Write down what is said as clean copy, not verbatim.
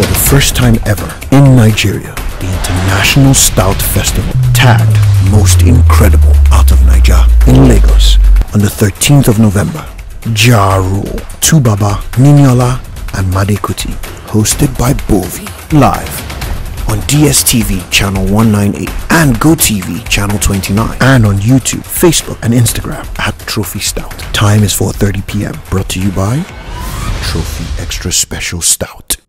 for the first time ever in Nigeria, the International Stout Festival, tagged Most Incredible out of Naija in Lagos on the 13th of November. Ja Rule, Tubaba, Niniola, and Madé Kuti, hosted by Bovi, live on DSTV channel 198 and GoTV channel 29, and on YouTube, Facebook, and Instagram at Trophy Stout. Time is 4:30 p.m. Brought to you by Trophy Extra Special Stout.